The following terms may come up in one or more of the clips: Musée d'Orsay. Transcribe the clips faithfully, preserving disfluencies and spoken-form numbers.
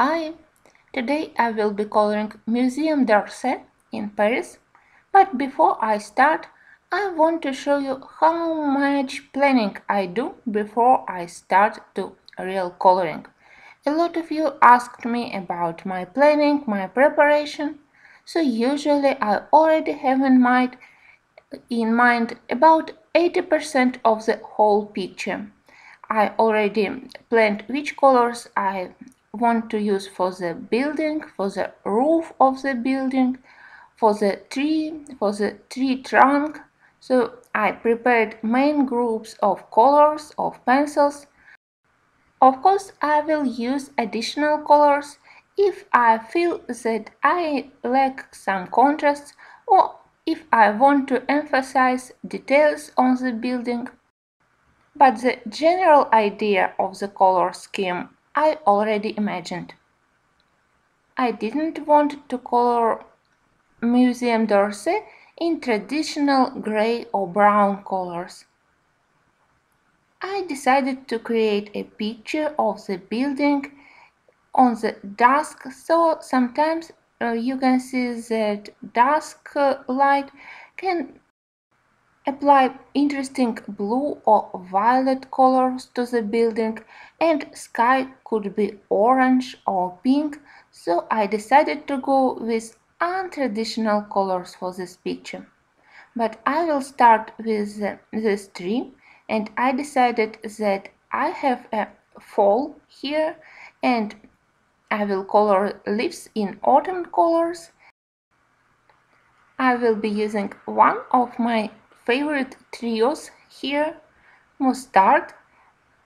Hi, today I will be coloring Museum d'Orsay in Paris, but before I start, I want to show you how much planning I do before I start to real coloring. A lot of you asked me about my planning, my preparation, so usually I already have in mind, in mind about eighty percent of the whole picture. I already planned which colors I want to use for the building, for the roof of the building, for the tree, for the tree trunk. So I prepared main groups of colors, of pencils. Of course, I will use additional colors if I feel that I lack some contrast or if I want to emphasize details on the building. But the general idea of the color scheme I already imagined. I didn't want to color Museum d'Orsay in traditional grey or brown colors. I decided to create a picture of the building on the dusk, so sometimes uh, you can see that dusk uh, light can apply interesting blue or violet colors to the building, and sky could be orange or pink, so I decided to go with untraditional colors for this picture. But I will start with this tree, and I decided that I have a fall here, and I will color leaves in autumn colors. I will be using one of my favorite trios here: mustard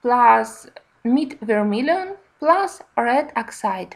plus mid vermilion plus red oxide.